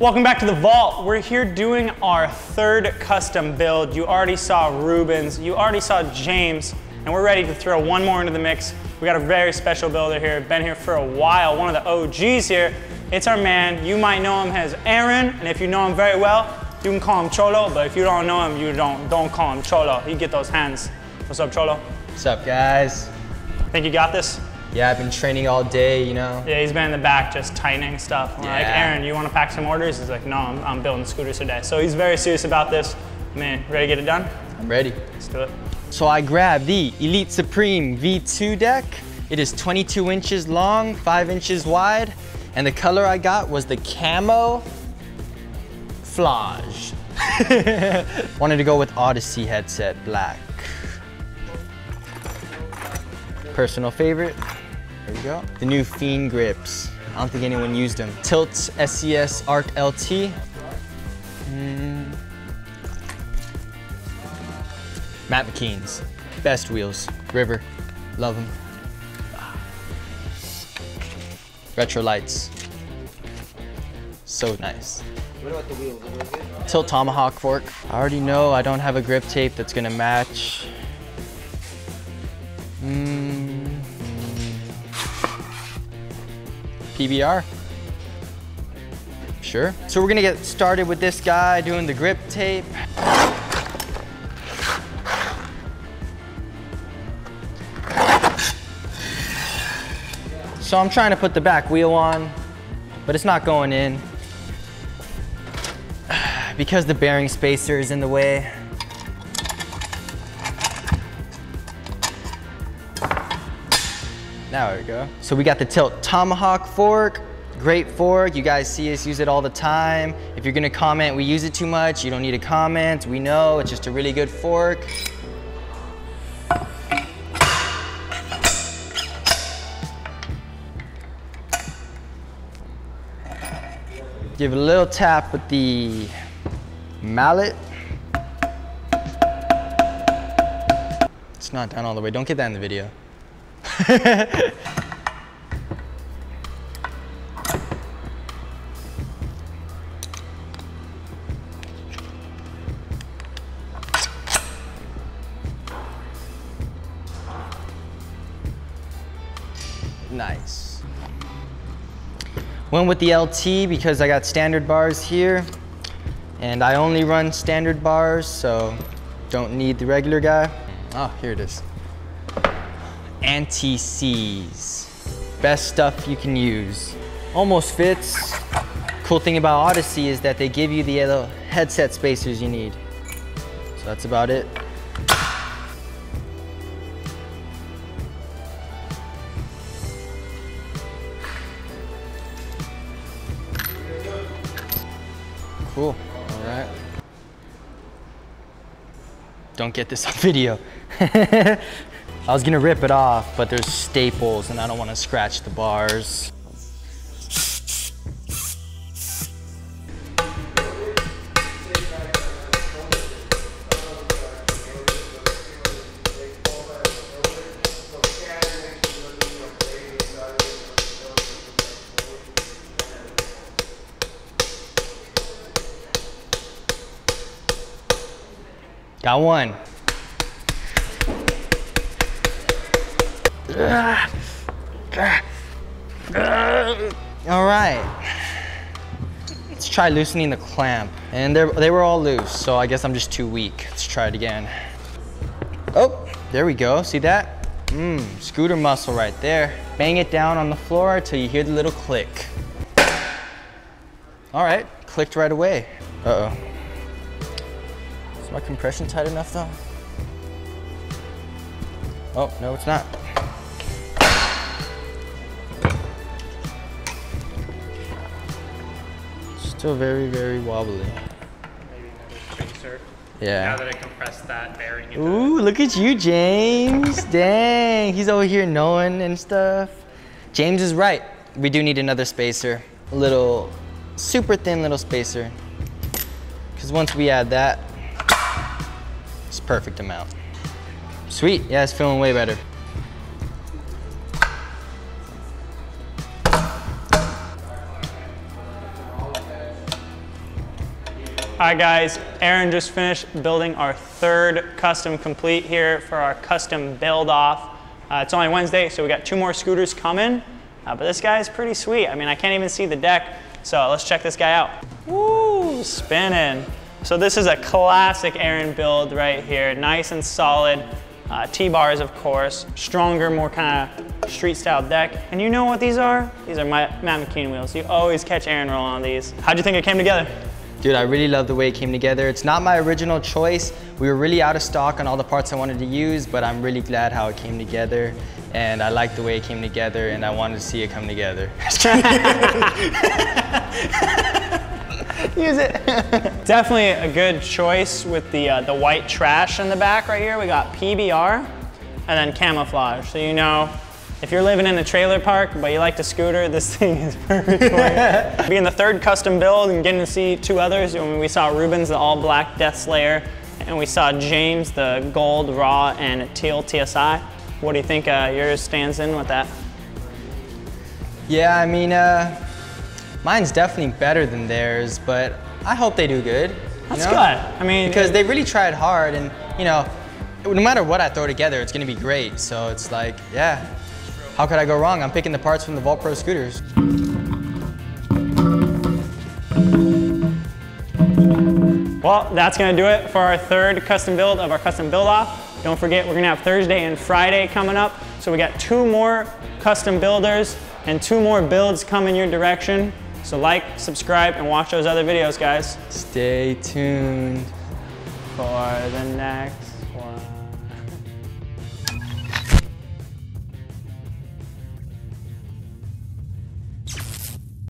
Welcome back to The Vault. We're here doing our third custom build. You already saw Ruben's, you already saw James, and we're ready to throw one more into the mix. We got a very special builder here, been here for a while, one of the OGs here. It's our man, you might know him as Aaron, and if you know him very well, you can call him Cholo, but if you don't know him, you don't call him Cholo. He get those hands. What's up, Cholo? What's up, guys? Think you got this? Yeah, I've been training all day, you know? Yeah, he's been in the back just tightening stuff. We're like, Aaron, you want to pack some orders? He's like, no, I'm building scooters today. So he's very serious about this. Man, ready to get it done? I'm ready. Let's do it. So I grabbed the Elite Supreme V2 deck. It is 22 inches long, 5 inches wide, and the color I got was the camo flage. Wanted to go with Odyssey headset black. Personal favorite. There you go. The new Fiend grips. I don't think anyone used them. Tilt SES Arc LT. Matt McKeen's. Best wheels. River. Love them. Retro lights. So nice. What about the wheels? Tilt Tomahawk Fork. I already know I don't have a grip tape that's gonna match. DBR. Sure. So we're gonna get started with this guy doing the grip tape. So I'm trying to put the back wheel on, but it's not going in because the bearing spacer is in the way. Now there we go. So we got the Tilt Tomahawk Fork, great fork. You guys see us use it all the time. If you're gonna comment, we use it too much. You don't need to comment. We know, it's just a really good fork. Give it a little tap with the mallet. It's not down all the way. Don't get that in the video. Nice. Went with the LT because I got standard bars here, and I only run standard bars, so don't need the regular guy. Oh, here it is. Anti-seize. Best stuff you can use. Almost fits. Cool thing about Odyssey is that they give you the little headset spacers you need. So that's about it. Cool, all right. Don't get this on video. I was gonna rip it off, but there's staples and I don't wanna scratch the bars. Got one. All right, let's try loosening the clamp. And they were all loose, so I guess I'm just too weak. Let's try it again. Oh, there we go, see that? Scooter muscle right there. Bang it down on the floor until you hear the little click. All right, clicked right away. Uh-oh. Is my compression tight enough though? Oh, no, it's not. Still very wobbly. Maybe another chaser. Yeah. Now that I compressed that bearing. Ooh, look at you, James. Dang, he's over here knowing and stuff. James is right. We do need another spacer. A little, super thin little spacer. Because once we add that, it's perfect amount. Sweet, yeah, it's feeling way better. Hi guys, Aaron just finished building our third custom complete here for our custom build off. It's only Wednesday, so we got two more scooters coming, but this guy is pretty sweet. I mean, I can't even see the deck, so let's check this guy out. Woo, spinning. So this is a classic Aaron build right here, nice and solid. T-bars, of course, stronger, more kind of street-style deck. And you know what these are? These are my Matt McKeen wheels. You always catch Aaron rolling on these. How'd you think it came together? Dude, I really love the way it came together. It's not my original choice. We were really out of stock on all the parts I wanted to use, but I'm really glad how it came together. And I like the way it came together, and I wanted to see it come together. Use it. Definitely a good choice with the white trash in the back right here. We got PBR and then camouflage. So you know, if you're living in a trailer park but you like to scooter, this thing is perfect for you. Being the third custom build and getting to see two others, I mean, we saw Ruben's, the all black Death Slayer, and we saw James, the gold raw and teal TSI. What do you think yours stands in with that? Yeah, I mean, mine's definitely better than theirs, but I hope they do good. That's good. I mean, because they really tried hard, and you know, no matter what I throw together, it's gonna be great. So it's like, yeah, how could I go wrong? I'm picking the parts from the Vault Pro Scooters. Well, that's gonna do it for our third custom build of our custom build off. Don't forget, we're gonna have Thursday and Friday coming up. So we got two more custom builders and two more builds coming your direction. So like, subscribe, and watch those other videos, guys. Stay tuned for the next.